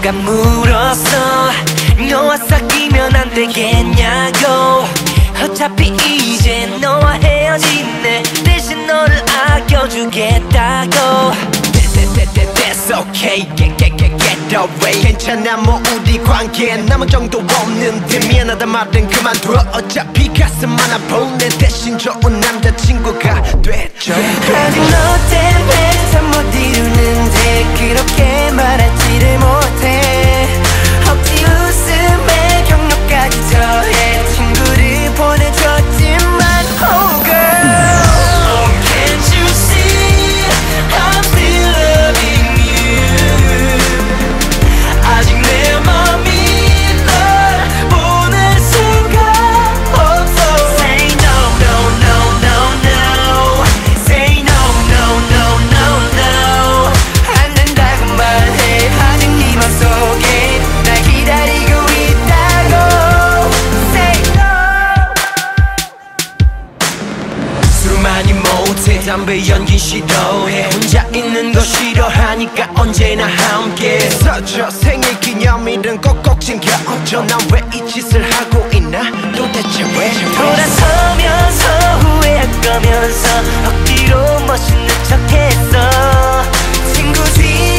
누가 물었어 너와 사귀면 안 되겠냐고 어차피 이제 너와 헤어지네 대신 너를 아껴주겠다고 That's okay get away 괜찮아 뭐 우리 관계엔 남은 정도 없는데 미안하다 말은 그만둬 어차피 가슴 하나 보내 대신 좋은 남자친구가 되죠 아직 너 때문에 참 못 이루는데 그렇게 말하지를 못해 억지 웃음에 경로까지 더해 친구를 보내줬지만 Oh girl 담배 연기 싫어해 혼자 있는 거 싫어하니까 언제나 함께 서줘 생일 기념일은 꼭꼭 챙겨줘 난 왜 이 짓을 하고 있나 도대체 왜 돌아서면서 후회할 거면서 억지로 멋있는 척했어 친구 뒤